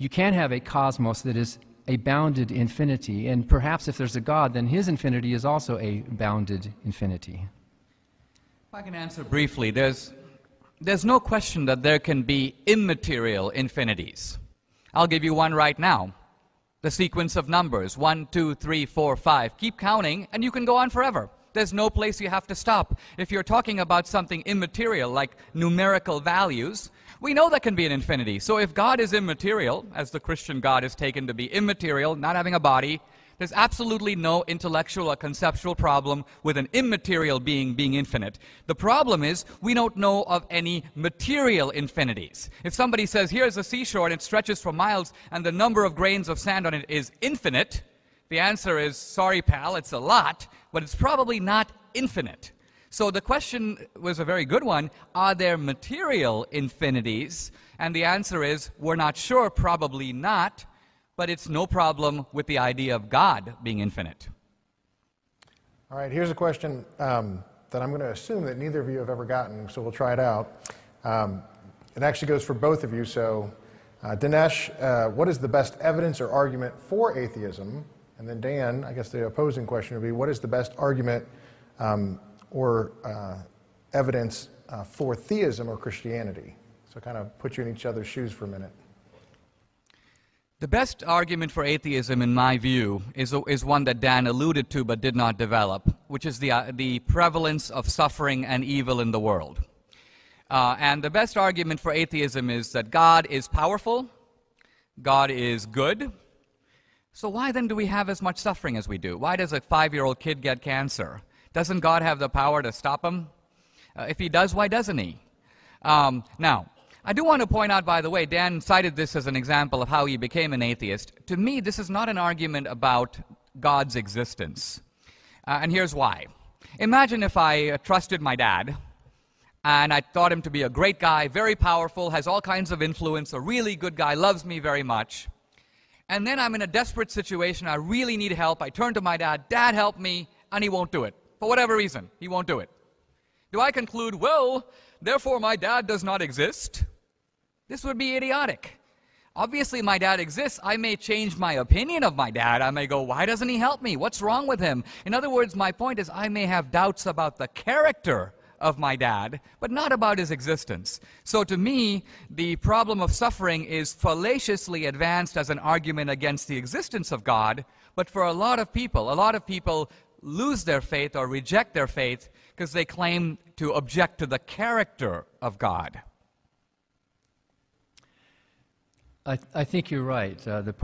You can't have a cosmos that is a bounded infinity, and perhaps if there's a God, then his infinity is also a bounded infinity. If I can answer briefly, there's no question that there can be immaterial infinities. I'll give you one right now. The sequence of numbers, 1, 2, 3, 4, 5. Keep counting, and you can go on forever. There's no place you have to stop. If you're talking about something immaterial, like numerical values, we know that can be an infinity. So if God is immaterial, as the Christian God is taken to be immaterial, not having a body, there's absolutely no intellectual or conceptual problem with an immaterial being being infinite. The problem is we don't know of any material infinities. If somebody says, here's a seashore and it stretches for miles and the number of grains of sand on it is infinite, the answer is, sorry pal, it's a lot, but it's probably not infinite. So the question was a very good one, are there material infinities? And the answer is, we're not sure, probably not. But it's no problem with the idea of God being infinite. All right, here's a question that I'm going to assume that neither of you have ever gotten, so we'll try it out. It actually goes for both of you, so Dinesh, what is the best evidence or argument for atheism? And then Dan, I guess the opposing question would be, what is the best argument or evidence for theism or Christianity? So kind of put you in each other's shoes for a minute. The best argument for atheism, in my view, is one that Dan alluded to but did not develop, which is the prevalence of suffering and evil in the world. And the best argument for atheism is that God is powerful, God is good, so why then do we have as much suffering as we do? Why does a 5-year-old kid get cancer? Doesn't God have the power to stop him? If he does, why doesn't he? Now, I do want to point out, by the way, Dan cited this as an example of how he became an atheist. To me, this is not an argument about God's existence. And here's why. Imagine if I trusted my dad, and I thought him to be a great guy, very powerful, has all kinds of influence, a really good guy, loves me very much. And then I'm in a desperate situation, I really need help, I turn to my dad, Dad, help me, and he won't do it. For whatever reason, he won't do it. Do I conclude, well, therefore my dad does not exist? This would be idiotic. Obviously, my dad exists. I may change my opinion of my dad. I may go, why doesn't he help me? What's wrong with him? In other words, my point is I may have doubts about the character of my dad, but not about his existence. So to me, the problem of suffering is fallaciously advanced as an argument against the existence of God, but for a lot of people lose their faith or reject their faith because they claim to object to the character of God. I think you're right. The